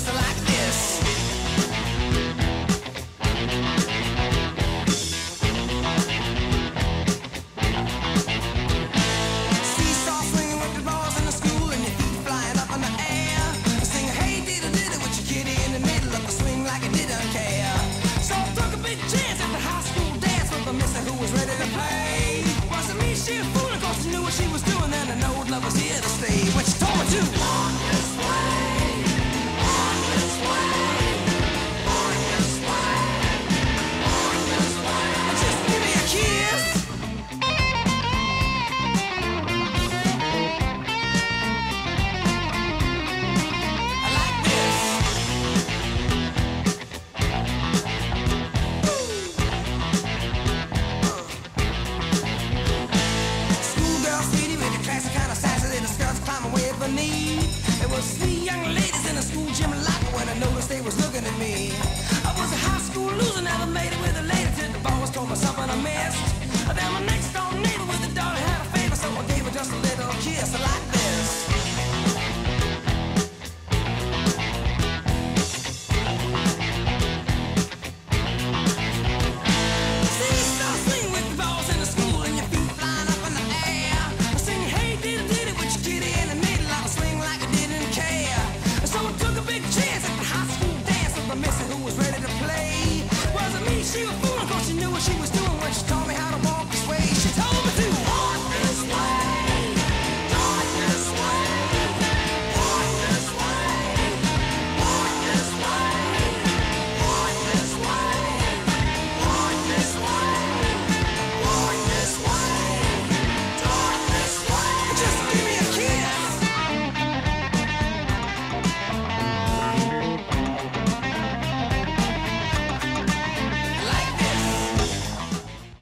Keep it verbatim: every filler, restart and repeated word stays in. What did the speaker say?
is like this. Seesaw swinging with the balls in the school and your feet flying up in the air. I sing, hey, diddle diddle with your kitty in the middle of the swing like it didn't care. So I took a big chance at the high school dance with a mister who was ready to play. Wasn't me, she a fool, of course she knew what she was doing. And an old love was here to stay. What she told me to? It was three young ladies in a school gym locker when I noticed they was looking at me. I was a high school loser, never made it with a lady till the boss told me something I missed. Then my next door neighbor with a daughter had a favor, so I gave her just a little kiss like this. She